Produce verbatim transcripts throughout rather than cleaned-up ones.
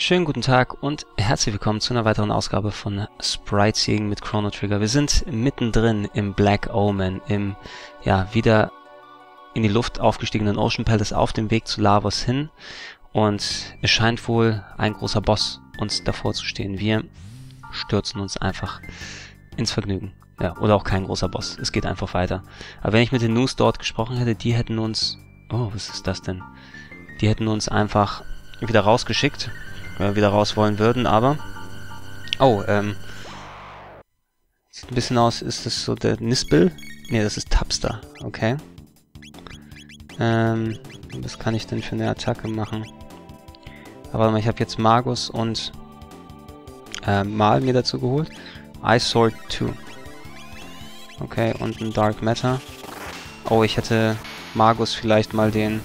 Schönen guten Tag und herzlich willkommen zu einer weiteren Ausgabe von Sprite-Siegen mit Chrono Trigger. Wir sind mittendrin im Black Omen, im, ja, wieder in die Luft aufgestiegenen Ocean Palace auf dem Weg zu Lavos hin. Und es scheint wohl ein großer Boss uns davor zu stehen. Wir stürzen uns einfach ins Vergnügen. Ja, oder auch kein großer Boss. Es geht einfach weiter. Aber wenn ich mit den News dort gesprochen hätte, die hätten uns... Oh, was ist das denn? Die hätten uns einfach wieder rausgeschickt, wenn wir wieder raus wollen würden, aber... Oh, ähm... sieht ein bisschen aus, ist das so der Nispel? Ne, das ist Tapster, okay. Ähm, was kann ich denn für eine Attacke machen? Aber warte mal, ich habe jetzt Magus und äh, Marle mir dazu geholt. Ice Sword zwei. Okay, und ein Dark Matter. Oh, ich hätte Magus vielleicht mal den...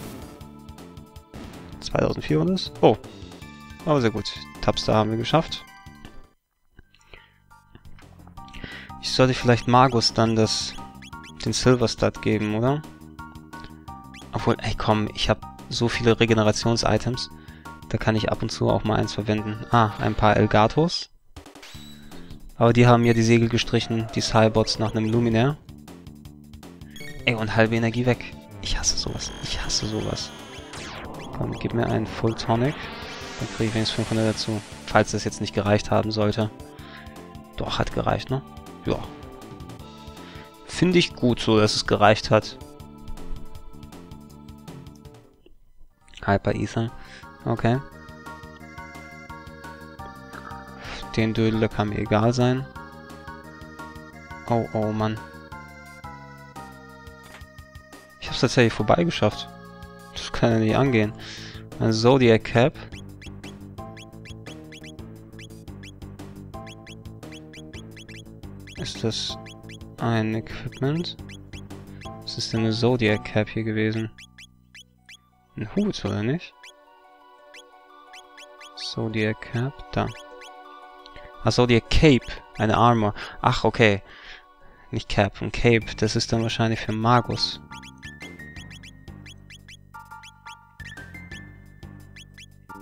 zweitausendvier war das? Oh. Aber sehr gut. Tapster haben wir geschafft. Ich sollte vielleicht Magus dann das... den Silverstud geben, oder? Obwohl, ey komm, ich habe so viele Regenerations-Items. Da kann ich ab und zu auch mal eins verwenden. Ah, ein paar Elgatos. Aber die haben mir die Segel gestrichen, die Cybots nach einem Luminaire. Ey, und halbe Energie weg. Ich hasse sowas. Ich hasse sowas. Komm, gib mir einen Full Tonic. Dann kriege ich wenigstens fünfhundert dazu. Falls das jetzt nicht gereicht haben sollte. Doch, hat gereicht, ne? Ja. Finde ich gut so, dass es gereicht hat. Hyper-Ether. Okay. Den Dödel, da kann mir egal sein. Oh, oh, Mann. Ich hab's tatsächlich vorbeigeschafft. Das kann ja nicht angehen. Ein Zodiac Cape. Ist das ein Equipment? Was ist denn eine Zodiac Cape hier gewesen? Ein Hut, oder nicht? Zodiac Cape, da. Ach, Zodiac Cape, eine Armor. Ach, okay. Nicht Cap, ein Cape. Das ist dann wahrscheinlich für Magus.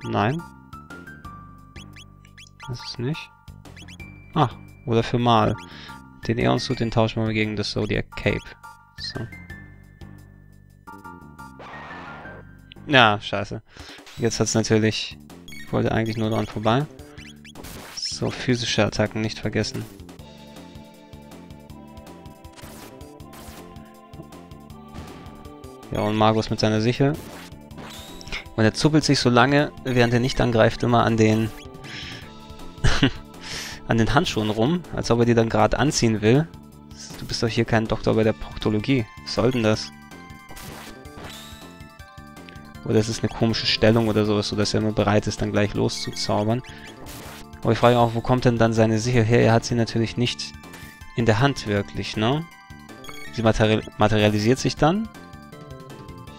Nein. Das ist nicht. Ach, oder für Marle. Den Eon-Suit, den tauschen wir gegen das Zodiac Cape. So. Ja, scheiße. Jetzt hat's natürlich... Ich wollte eigentlich nur dran vorbei. So, physische Attacken nicht vergessen. Ja, und Magus mit seiner Sichel. Und er zuppelt sich so lange, während er nicht angreift, immer an den an den Handschuhen rum, als ob er die dann gerade anziehen will. Du bist doch hier kein Doktor bei der Proktologie. Was soll denn das? Oder es ist eine komische Stellung oder sowas, sodass er immer bereit ist, dann gleich loszuzaubern. Aber ich frage auch, wo kommt denn dann seine Sichel her? Er hat sie natürlich nicht in der Hand wirklich, ne? Sie materi- materialisiert sich dann.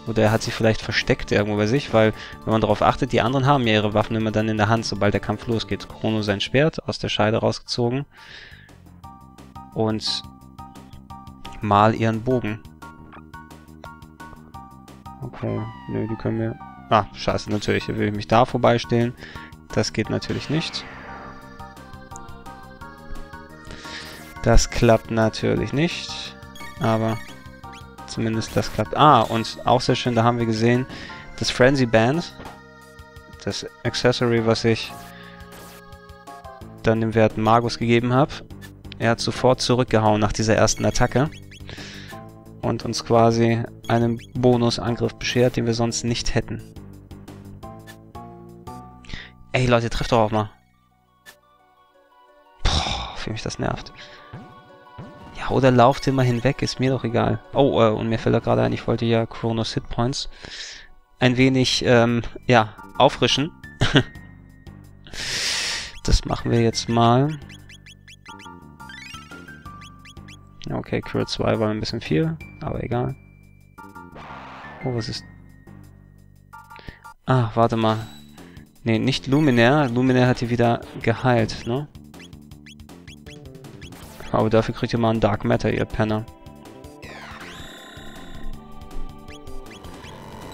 Oder er hat sie vielleicht versteckt irgendwo bei sich, weil, wenn man darauf achtet, die anderen haben ja ihre Waffen immer dann in der Hand, sobald der Kampf losgeht. Chrono sein Schwert, aus der Scheide rausgezogen. Und Marle ihren Bogen. Okay, nö, die können wir... Ah, scheiße, natürlich, will ich mich da vorbeistellen. Das geht natürlich nicht. Das klappt natürlich nicht, aber zumindest das klappt. Ah, und auch sehr schön, da haben wir gesehen, das Frenzy Band, das Accessory, was ich dann dem werten Magus gegeben habe. Er hat sofort zurückgehauen nach dieser ersten Attacke und uns quasi einen Bonusangriff beschert, den wir sonst nicht hätten. Ey Leute, trefft doch auch mal. Boah, wie mich das nervt. Ja, oder lauft immer hinweg, ist mir doch egal. Oh, äh, und mir fällt da gerade ein, ich wollte ja Chronos Hitpoints ein wenig, ähm, ja, auffrischen. Das machen wir jetzt mal. Okay, Cure zwei war ein bisschen viel, aber egal. Oh, was ist... Ah, warte mal. Ne, nicht Luminaire. Luminaire hat hier wieder geheilt, ne? Aber dafür kriegt ihr mal einen Dark Matter, ihr Penner.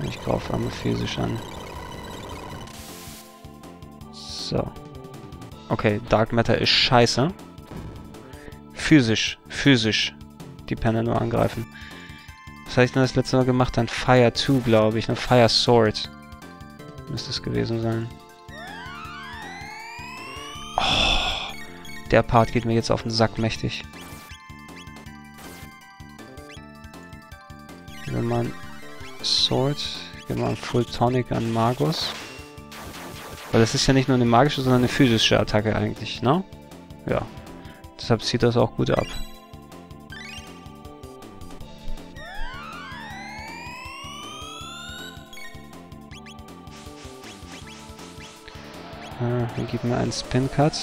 Ich kaufe einmal physisch an. So. Okay, Dark Matter ist scheiße. Physisch, physisch die Penner nur angreifen. Was habe ich denn das letzte Mal gemacht? Dann Fire zwei, glaube ich. Dann Fire Sword. Müsste es gewesen sein. Oh, der Part geht mir jetzt auf den Sack mächtig. Ich gebe mal ein Sword. Ich gebe mal ein Full Tonic an Magus. Weil das ist ja nicht nur eine magische, sondern eine physische Attacke eigentlich, ne? Ja. Deshalb zieht das auch gut ab. Ah, dann gib mir einen Spin Cut.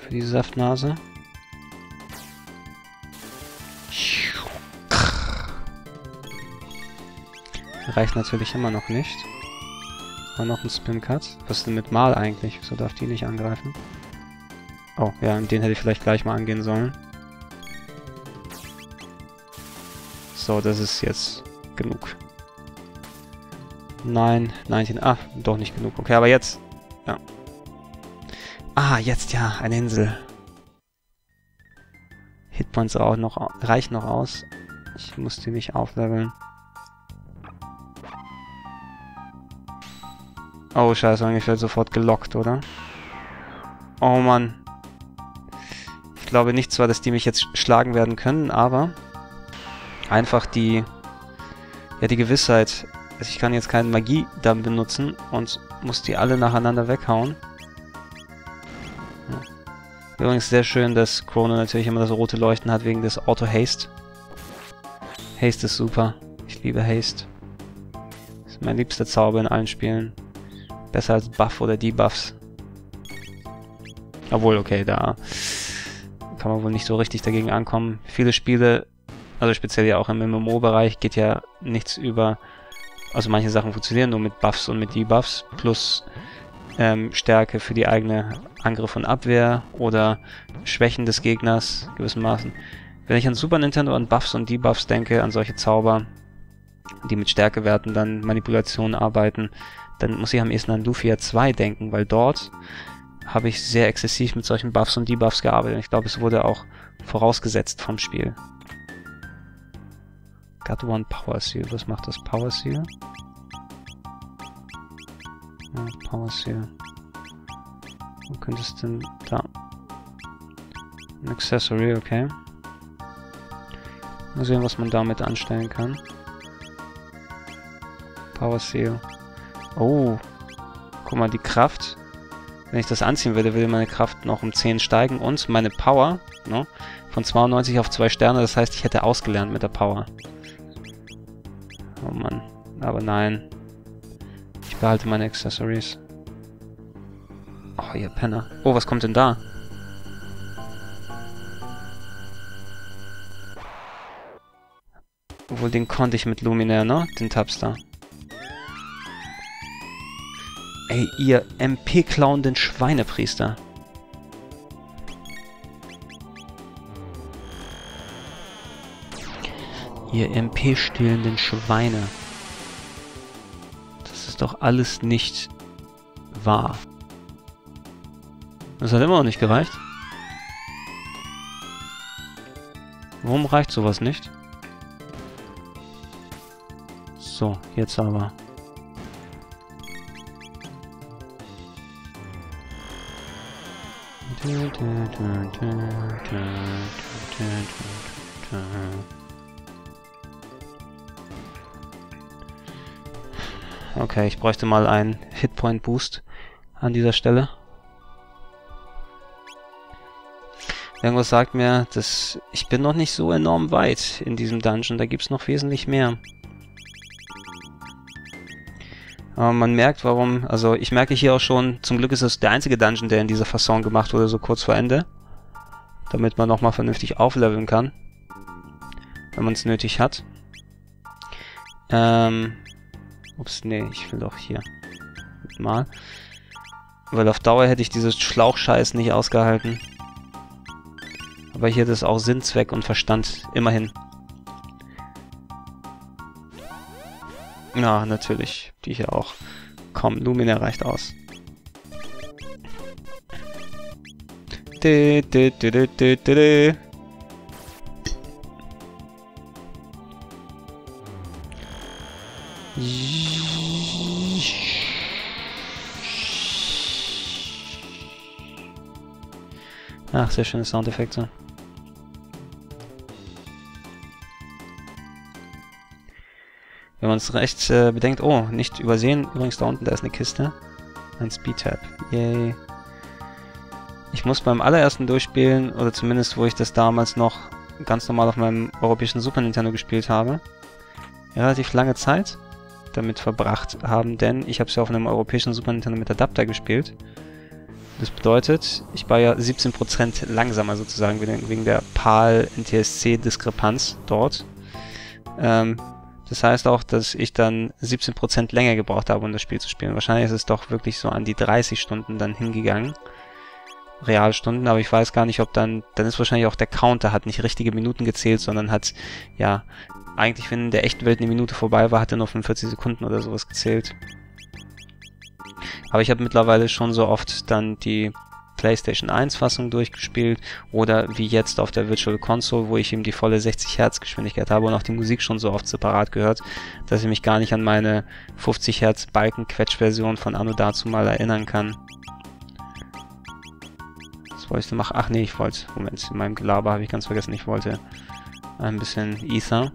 Für die Saftnase. Reicht natürlich immer noch nicht. War noch ein Spin-Cut. Was ist denn mit Marle eigentlich? Wieso darf die nicht angreifen? Oh, ja, den hätte ich vielleicht gleich mal angehen sollen. So, das ist jetzt genug. Nein, neunzehn. Ah, doch nicht genug. Okay, aber jetzt. Ja. Ah, jetzt ja, eine Insel. Hitpoints auch noch, reichen noch aus. Ich muss die nicht aufleveln. Oh, scheiße, ich werde sofort gelockt, oder? Oh, Mann. Ich glaube nicht zwar, dass die mich jetzt schlagen werden können, aber einfach die, ja, die Gewissheit. Also ich kann jetzt keinen Magie-Damm benutzen und muss die alle nacheinander weghauen. Ja. Übrigens sehr schön, dass Chrono natürlich immer das rote Leuchten hat wegen des Auto-Haste. Haste ist super. Ich liebe Haste. Das ist mein liebster Zauber in allen Spielen. Besser als Buff oder Debuffs. Obwohl, okay, da kann man wohl nicht so richtig dagegen ankommen. Viele Spiele, also speziell ja auch im M M O-Bereich, geht ja nichts über... Also manche Sachen funktionieren nur mit Buffs und mit Debuffs, plus ähm, Stärke für die eigene Angriff und Abwehr oder Schwächen des Gegners gewissermaßen. Wenn ich an Super Nintendo, an Buffs und Debuffs denke, an solche Zauber, die mit Stärke werten, dann Manipulationen arbeiten, dann muss ich am ehesten an Lufia zwei denken, weil dort habe ich sehr exzessiv mit solchen Buffs und Debuffs gearbeitet. Und ich glaube, es wurde auch vorausgesetzt vom Spiel. Got one Power Seal. Was macht das Power Seal? Ja, Power Seal. Wo könnte es denn da? Ein Accessory, okay. Mal sehen, was man damit anstellen kann. Power Seal. Oh, guck mal, die Kraft. Wenn ich das anziehen würde, würde meine Kraft noch um zehn steigen und meine Power, ne, von zweiundneunzig auf zwei Sterne. Das heißt, ich hätte ausgelernt mit der Power. Oh Mann, aber nein. Ich behalte meine Accessories. Oh, ihr Penner. Oh, was kommt denn da? Obwohl, den konnte ich mit Luminaire, ne? Den Tapster. Ey, ihr M P-klauenden Schweinepriester. Ihr M P-stehlenden Schweine. Das ist doch alles nicht wahr. Das hat immer noch nicht gereicht. Warum reicht sowas nicht? So, jetzt aber... Okay, ich bräuchte mal einen Hitpoint-Boost an dieser Stelle. Irgendwas sagt mir, dass ich bin noch nicht so enorm weit in diesem Dungeon. Da gibt es noch wesentlich mehr. Aber man merkt, warum, also ich merke hier auch schon, zum Glück ist es der einzige Dungeon, der in dieser Fasson gemacht wurde, so kurz vor Ende. Damit man nochmal vernünftig aufleveln kann. Wenn man es nötig hat. Ähm, ups, nee, ich will doch hier mal. Weil auf Dauer hätte ich dieses Schlauchscheiß nicht ausgehalten. Aber hier ist auch Sinn, Zweck und Verstand, immerhin. Ja, natürlich. Die hier auch. Komm, Lumina reicht aus. Du, du, du, du, du, du, du. Ach, sehr schöne Soundeffekte. Wenn man es rechts äh, bedenkt, oh, nicht übersehen. Übrigens da unten, da ist eine Kiste. Ein Speedtab. Yay. Ich muss beim allerersten durchspielen, oder zumindest wo ich das damals noch ganz normal auf meinem europäischen Super Nintendo gespielt habe, relativ lange Zeit damit verbracht haben, denn ich habe es ja auf einem europäischen Super Nintendo mit Adapter gespielt. Das bedeutet, ich war ja siebzehn Prozent langsamer sozusagen wegen der P A L N T S C-Diskrepanz dort. Ähm, das heißt auch, dass ich dann siebzehn Prozent länger gebraucht habe, um das Spiel zu spielen. Wahrscheinlich ist es doch wirklich so an die dreißig Stunden dann hingegangen. Realstunden, aber ich weiß gar nicht, ob dann, dann ist wahrscheinlich auch der Counter, hat nicht richtige Minuten gezählt, sondern hat, ja, eigentlich, wenn in der echten Welt eine Minute vorbei war, hat er nur fünfundvierzig Sekunden oder sowas gezählt. Aber ich habe mittlerweile schon so oft dann die PlayStation eins Fassung durchgespielt oder wie jetzt auf der Virtual Console, wo ich eben die volle sechzig Hertz Geschwindigkeit habe und auch die Musik schon so oft separat gehört, dass ich mich gar nicht an meine fünfzig Hertz Balken-Quetsch-Version von Anno dazu mal erinnern kann. Wollte ich noch machen? Ach nee, ich wollte. Moment, in meinem Gelaber habe ich ganz vergessen, ich wollte ein bisschen Ether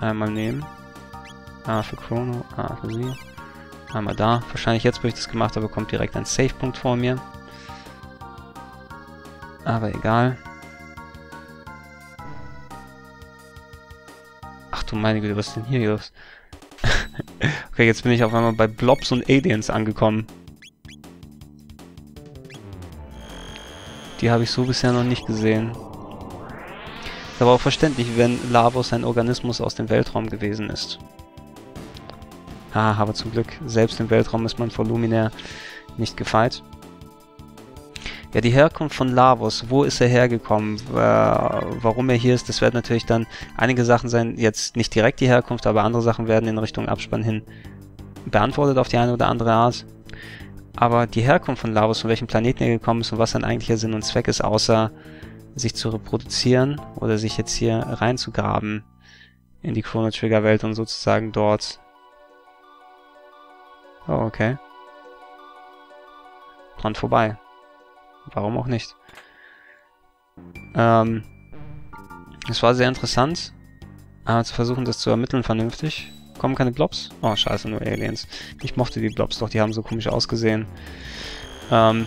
einmal nehmen. Ah, für Chrono, ah, für sie. Einmal da. Wahrscheinlich jetzt, wo ich das gemacht habe, kommt direkt ein Savepunkt vor mir. Aber egal. Ach du meine Güte, was ist denn hier los? Okay, jetzt bin ich auf einmal bei Blobs und Aliens angekommen. Die habe ich so bisher noch nicht gesehen. Ist aber auch verständlich, wenn Lavos ein Organismus aus dem Weltraum gewesen ist. Ah, aber zum Glück, selbst im Weltraum ist man vor Luminaire nicht gefeit. Ja, die Herkunft von Lavos, wo ist er hergekommen, äh, warum er hier ist, das werden natürlich dann einige Sachen sein, jetzt nicht direkt die Herkunft, aber andere Sachen werden in Richtung Abspann hin beantwortet auf die eine oder andere Art. Aber die Herkunft von Lavos, von welchem Planeten er gekommen ist und was sein eigentlicher Sinn und Zweck ist, außer sich zu reproduzieren oder sich jetzt hier reinzugraben in die Chrono Trigger Welt und sozusagen dort... Oh, okay. Dran vorbei. Warum auch nicht? Ähm... Es war sehr interessant, aber zu versuchen, das zu ermitteln vernünftig. Kommen keine Blobs? Oh, scheiße, nur Aliens. Ich mochte die Blobs doch, die haben so komisch ausgesehen. Ähm,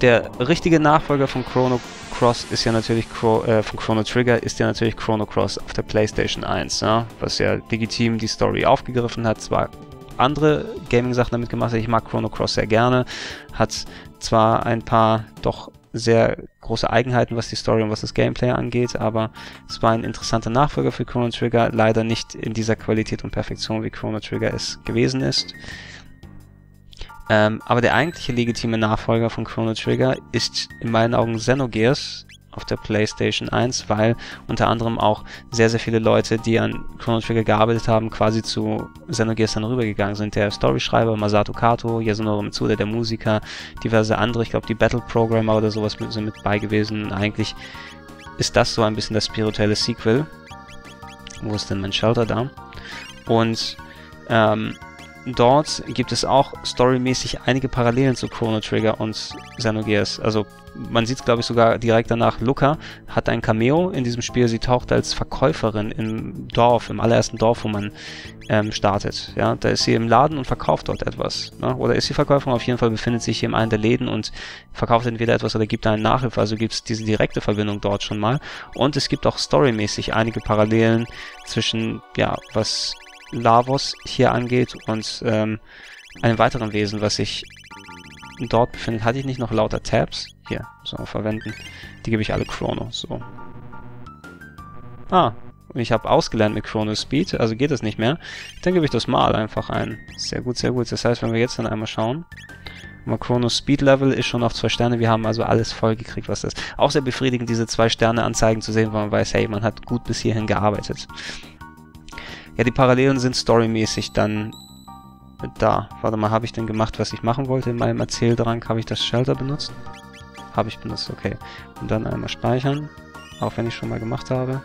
der richtige Nachfolger von Chrono Cross ist ja natürlich, Cro äh, von Chrono Trigger ist ja natürlich Chrono Cross auf der PlayStation eins, ne? Was ja legitim die Story aufgegriffen hat, zwar andere Gaming-Sachen damit gemacht hat. Ich mag Chrono Cross sehr gerne, hat zwar ein paar doch sehr große Eigenheiten, was die Story und was das Gameplay angeht, aber es war ein interessanter Nachfolger für Chrono Trigger, leider nicht in dieser Qualität und Perfektion, wie Chrono Trigger es gewesen ist. Ähm, aber der eigentliche legitime Nachfolger von Chrono Trigger ist in meinen Augen Xenogears auf der PlayStation eins, weil unter anderem auch sehr, sehr viele Leute, die an Chrono Trigger gearbeitet haben, quasi zu Xenogears dann rübergegangen sind. Der Storyschreiber Masato Kato, Yasunori Mitsuda, der Musiker, diverse andere, ich glaube die Battle-Programmer oder sowas sind mit bei gewesen. Und eigentlich ist das so ein bisschen das spirituelle Sequel. Wo ist denn mein Shelter da? Und ähm, dort gibt es auch storymäßig einige Parallelen zu Chrono Trigger und Xenogears. Also man sieht es, glaube ich, sogar direkt danach. Lucca hat ein Cameo in diesem Spiel. Sie taucht als Verkäuferin im Dorf, im allerersten Dorf, wo man ähm, startet. Ja, da ist sie im Laden und verkauft dort etwas. Ne? Oder ist sie Verkäuferin? Auf jeden Fall befindet sich hier in einem der Läden und verkauft entweder etwas oder gibt einen Nachhilfe. Also gibt es diese direkte Verbindung dort schon mal. Und es gibt auch storymäßig einige Parallelen zwischen, ja, was Lavos hier angeht und ähm, einem weiteren Wesen, was sich dort befindet. Hatte ich nicht noch lauter Tabs? Hier, so, verwenden. Die gebe ich alle Chrono, so. Ah, und ich habe ausgelernt mit Chrono Speed, also geht das nicht mehr. Dann gebe ich das mal einfach ein. Sehr gut, sehr gut. Das heißt, wenn wir jetzt dann einmal schauen, mal Chrono Speed Level ist schon auf zwei Sterne. Wir haben also alles voll gekriegt, was das ist. Auch sehr befriedigend, diese zwei Sterne Anzeigen zu sehen, weil man weiß, hey, man hat gut bis hierhin gearbeitet. Ja, die Parallelen sind storymäßig dann da. Warte mal, habe ich denn gemacht, was ich machen wollte in meinem Erzähldrang? Habe ich das Shelter benutzt? Habe ich benutzt, okay. Und dann einmal speichern. Auch wenn ich schon mal gemacht habe.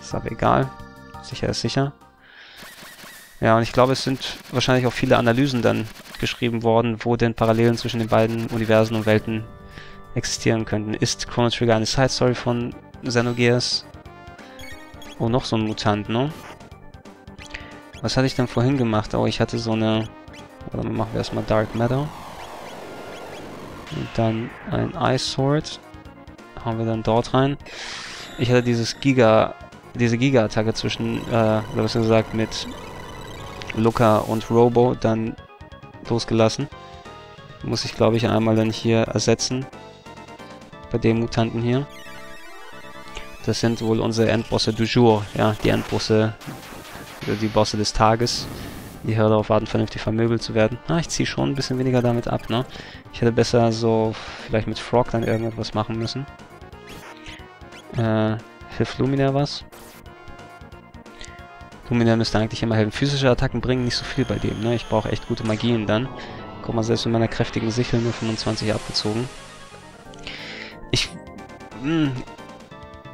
Ist aber egal. Sicher ist sicher. Ja, und ich glaube, es sind wahrscheinlich auch viele Analysen dann geschrieben worden, wo denn Parallelen zwischen den beiden Universen und Welten existieren könnten. Ist Chrono Trigger eine Side-Story von Xenogears? Oh, noch so ein Mutant, ne? Was hatte ich denn vorhin gemacht? Oh, ich hatte so eine... Warte mal, machen wir erstmal Dark Matter. Und dann ein Ice Sword. Haben wir dann dort rein. Ich hatte dieses Giga... Diese Giga-Attacke zwischen, äh, oder was gesagt, mit Lucca und Robo dann losgelassen. Muss ich, glaube ich, einmal dann hier ersetzen. Bei dem Mutanten hier. Das sind wohl unsere Endbosse du jour. Ja, die Endbosse, die Bosse des Tages. Die hier darauf warten, vernünftig vermöbelt zu werden. Ah, ich ziehe schon ein bisschen weniger damit ab, ne? Ich hätte besser so vielleicht mit Frog dann irgendetwas machen müssen. Äh, hilft Luminaire was? Luminaire müsste eigentlich immer helfen. Physische Attacken bringen nicht so viel bei dem, ne? Ich brauche echt gute Magien dann. Guck mal, selbst mit meiner kräftigen Sichel nur fünfundzwanzig abgezogen. Ich... Mh,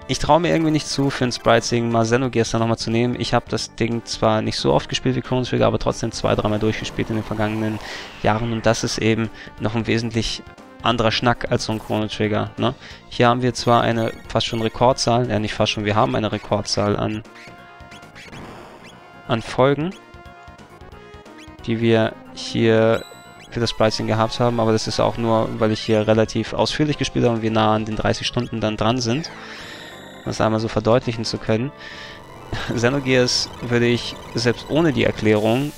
Ich traue mir irgendwie nicht zu, für ein Sprite-Sing mal Xenogears da nochmal zu nehmen. Ich habe das Ding zwar nicht so oft gespielt wie Chrono Trigger, aber trotzdem zwei, dreimal durchgespielt in den vergangenen Jahren. Und das ist eben noch ein wesentlich anderer Schnack als so ein Chrono Trigger, ne? Hier haben wir zwar eine fast schon Rekordzahl, ja nicht fast schon, wir haben eine Rekordzahl an, an Folgen, die wir hier für das Sprite-Sing gehabt haben. Aber das ist auch nur, weil ich hier relativ ausführlich gespielt habe und wir nah an den dreißig Stunden dann dran sind. Das einmal so verdeutlichen zu können. Xenogears würde ich selbst ohne die Erklärung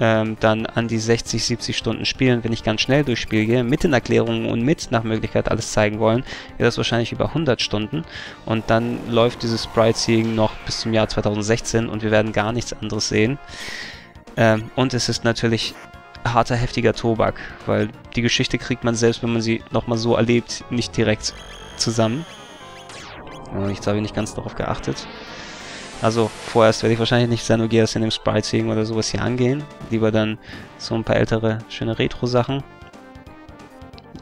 ähm, dann an die sechzig, siebzig Stunden spielen, wenn ich ganz schnell durchs Spiel gehe, mit den Erklärungen und mit nach Möglichkeit alles zeigen wollen, wäre das wahrscheinlich über hundert Stunden. Und dann läuft dieses Sprite-Seeing noch bis zum Jahr zweitausendsechzehn und wir werden gar nichts anderes sehen. Ähm, und es ist natürlich harter, heftiger Tobak, weil die Geschichte kriegt man selbst, wenn man sie nochmal so erlebt, nicht direkt zusammen. Jetzt habe ich nicht ganz darauf geachtet. Also vorerst werde ich wahrscheinlich nicht Xenogears in dem Sprite-Sing oder sowas hier angehen. Lieber dann so ein paar ältere, schöne Retro-Sachen,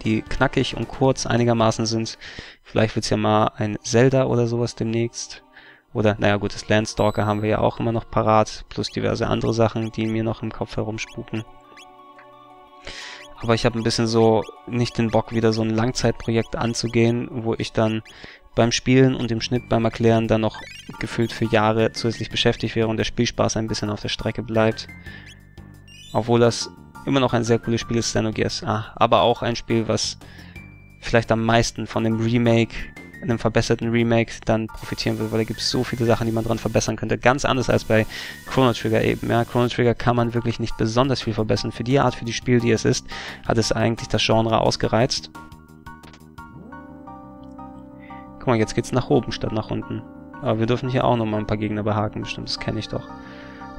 die knackig und kurz einigermaßen sind. Vielleicht wird es ja mal ein Zelda oder sowas demnächst. Oder, naja gut, das Landstalker haben wir ja auch immer noch parat. Plus diverse andere Sachen, die mir noch im Kopf herumspuken. Aber ich habe ein bisschen so nicht den Bock, wieder so ein Langzeitprojekt anzugehen, wo ich dann beim Spielen und dem Schnitt beim Erklären dann noch gefühlt für Jahre zusätzlich beschäftigt wäre und der Spielspaß ein bisschen auf der Strecke bleibt. Obwohl das immer noch ein sehr cooles Spiel ist, Xenogears. Ah, aber auch ein Spiel, was vielleicht am meisten von dem Remake, einem verbesserten Remake, dann profitieren wird, weil da gibt es so viele Sachen, die man dran verbessern könnte. Ganz anders als bei Chrono Trigger eben. Ja, Chrono Trigger kann man wirklich nicht besonders viel verbessern. Für die Art, für die Spiel, die es ist, hat es eigentlich das Genre ausgereizt. Guck mal, jetzt geht's nach oben statt nach unten. Aber wir dürfen hier auch nochmal ein paar Gegner behaken, bestimmt, das kenne ich doch.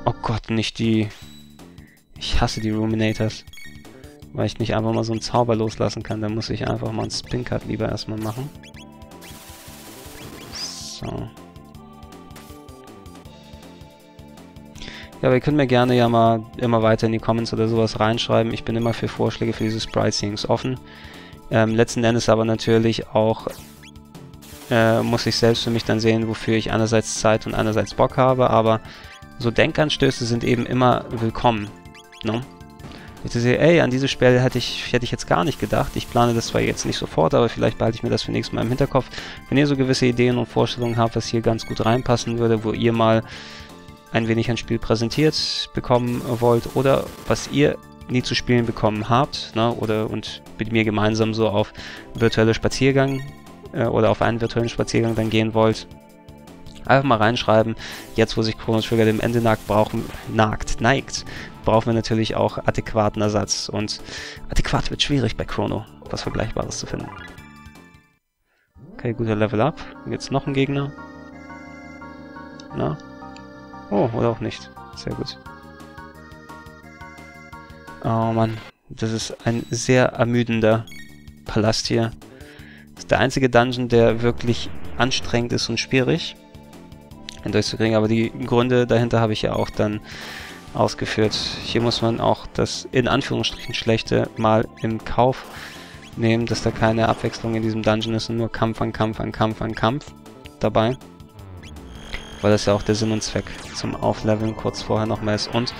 Oh Gott, nicht die... Ich hasse die Ruminators. Weil ich nicht einfach mal so einen Zauber loslassen kann, dann muss ich einfach mal einen Spin Cut lieber erstmal machen. So. Ja, aber ihr könnt mir gerne ja mal immer weiter in die Comments oder sowas reinschreiben. Ich bin immer für Vorschläge für diese Sprite-Scenes offen. Ähm, letzten Endes aber natürlich auch... Äh, muss ich selbst für mich dann sehen, wofür ich einerseits Zeit und einerseits Bock habe, aber so Denkanstöße sind eben immer willkommen, ne? Jetzt sehe ich, ey, an diese Stelle hätte ich, hätte ich jetzt gar nicht gedacht. Ich plane das zwar jetzt nicht sofort, aber vielleicht behalte ich mir das für nächstes Mal im Hinterkopf. Wenn ihr so gewisse Ideen und Vorstellungen habt, was hier ganz gut reinpassen würde, wo ihr mal ein wenig ein Spiel präsentiert bekommen wollt oder was ihr nie zu spielen bekommen habt, ne? Oder und mit mir gemeinsam so auf virtuelle Spaziergang oder auf einen virtuellen Spaziergang dann gehen wollt, einfach mal reinschreiben. Jetzt, wo sich Chrono Trigger dem Ende nagt, brauchen, nagt, neigt, brauchen wir natürlich auch adäquaten Ersatz. Und adäquat wird schwierig bei Chrono, was Vergleichbares zu finden. Okay, guter Level-Up. Jetzt noch ein Gegner. Na? Oh, oder auch nicht. Sehr gut. Oh Mann, das ist ein sehr ermüdender Palast hier. Das ist der einzige Dungeon, der wirklich anstrengend ist und schwierig durchzukriegen, aber die Gründe dahinter habe ich ja auch dann ausgeführt. Hier muss man auch das in Anführungsstrichen Schlechte mal im Kauf nehmen, dass da keine Abwechslung in diesem Dungeon ist und nur Kampf an Kampf an Kampf an Kampf dabei. Weil das ja auch der Sinn und Zweck zum Aufleveln kurz vorher nochmal ist. Und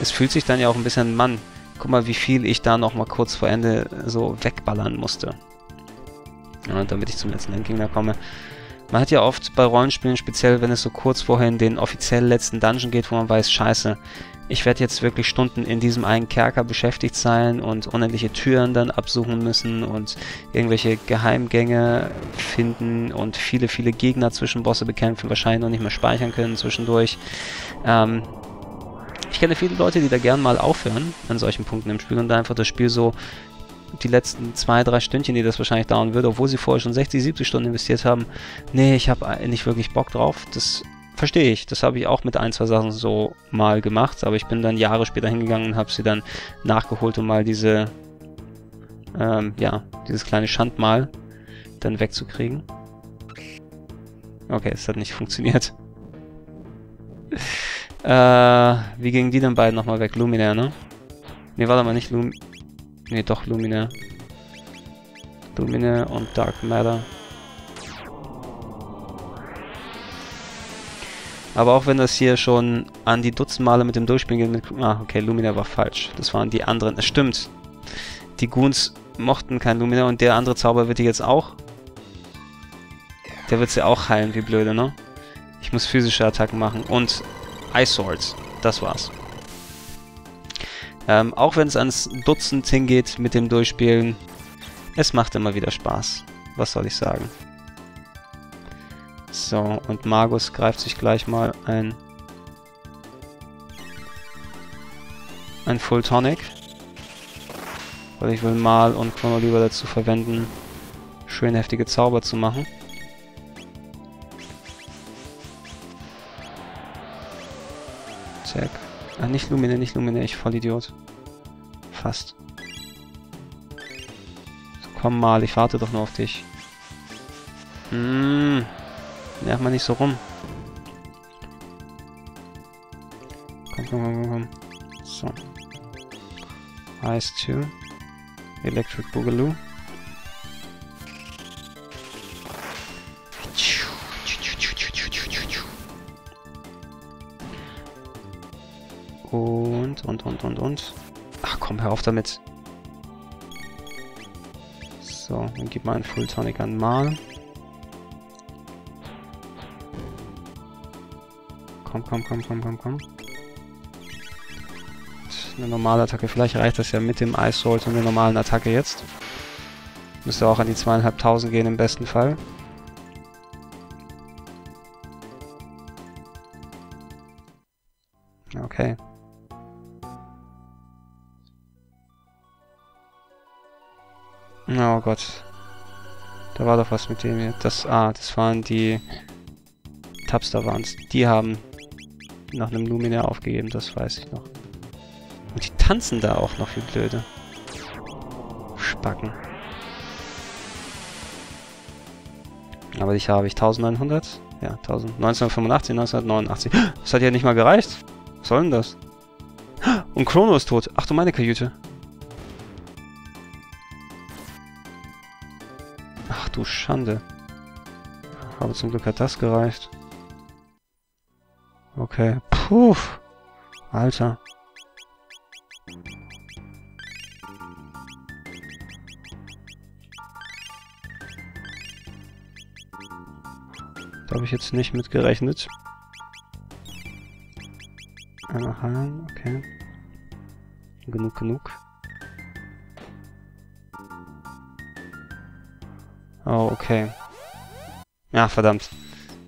es fühlt sich dann ja auch ein bisschen, Mann, guck mal, wie viel ich da nochmal kurz vor Ende so wegballern musste. Ja, damit ich zum letzten Endgegner komme. Man hat ja oft bei Rollenspielen, speziell wenn es so kurz vorher in den offiziell letzten Dungeon geht, wo man weiß, scheiße, ich werde jetzt wirklich Stunden in diesem einen Kerker beschäftigt sein und unendliche Türen dann absuchen müssen und irgendwelche Geheimgänge finden und viele, viele Gegner zwischen Bosse bekämpfen, wahrscheinlich noch nicht mehr speichern können zwischendurch. Ähm, ich kenne viele Leute, die da gern mal aufhören an solchen Punkten im Spiel und da einfach das Spiel so die letzten zwei, drei Stündchen, die das wahrscheinlich dauern würde, obwohl sie vorher schon sechzig, siebzig Stunden investiert haben. Nee, ich habe nicht wirklich Bock drauf. Das verstehe ich. Das habe ich auch mit ein, zwei Sachen so mal gemacht, aber ich bin dann Jahre später hingegangen und habe sie dann nachgeholt und mal diese, ähm, ja, dieses kleine Schandmal dann wegzukriegen. Okay, es hat nicht funktioniert. äh, wie gingen die denn beiden nochmal weg? Luminaire, ne? Ne, warte mal, nicht Luminaire. Ne, doch, Luminaire. Luminaire und Dark Matter. Aber auch wenn das hier schon an die Dutzend Male mit dem Durchspielen geht. Ah, okay, Luminaire war falsch. Das waren die anderen. Es stimmt. Die Goons mochten kein Luminaire und der andere Zauber wird die jetzt auch. Der wird sie auch heilen, wie blöde, ne? Ich muss physische Attacken machen und Ice Swords. Das war's. Ähm, auch wenn es ans Dutzend hingeht mit dem Durchspielen, es macht immer wieder Spaß. Was soll ich sagen? So, und Magus greift sich gleich mal ein, ein Full Tonic. Weil ich will Marle und Chrono lieber dazu verwenden, schön heftige Zauber zu machen. Zack. Ach, nicht Luminaire, nicht Luminaire, ich Vollidiot. Fast. So, komm mal, ich warte doch nur auf dich. Hm. Nerv mal nicht so rum. Komm, komm, komm, komm. So. Ice Two. Electric Boogaloo. Und, und, und, und, und. Ach komm, hör auf damit. So, dann gib mal einen Full Tonic an Marle. Komm, komm, komm, komm, komm, komm. Eine normale Attacke. Vielleicht reicht das ja mit dem Ice Sword und der normalen Attacke jetzt. Müsste auch an die zweitausendfünfhundert gehen im besten Fall. Okay. Oh Gott. Da war doch was mit dem hier. Das, ah, das waren die Tabs, da waren's. Die haben nach einem Luminaire aufgegeben, das weiß ich noch. Und die tanzen da auch noch, wie blöde. Spacken. Aber dich habe ich neunzehnhundert. Ja, tausend. neunzehnhundertfünfundachtzig, neunzehnhundertneunundachtzig. Das hat ja nicht mal gereicht. Was soll denn das? Und Chrono ist tot. Ach du meine Kajüte. Ach du Schande. Aber zum Glück hat das gereicht. Okay. Puh. Alter. Da habe ich jetzt nicht mit gerechnet. Aha, okay. Genug, genug. Oh, okay. Ja, verdammt.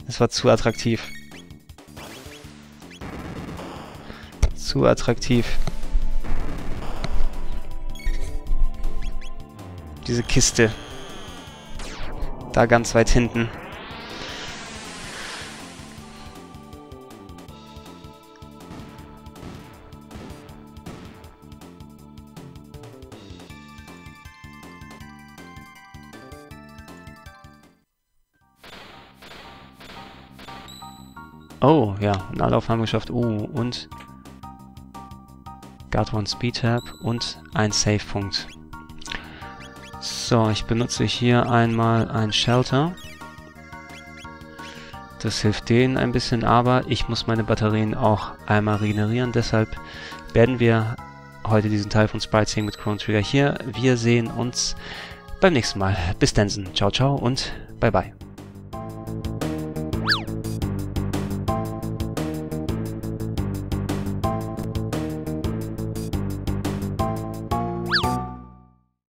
Das war zu attraktiv. Zu attraktiv. Diese Kiste. Da ganz weit hinten. Oh, ja, und alle auf einmal geschafft. Oh, und Guard One Speedtab und ein Savepunkt. So, ich benutze hier einmal ein Shelter. Das hilft denen ein bisschen, aber ich muss meine Batterien auch einmal regenerieren. Deshalb werden wir heute diesen Teil von Sprites mit Chrono Trigger hier. Wir sehen uns beim nächsten Mal. Bis dann. Ciao, ciao und bye, bye.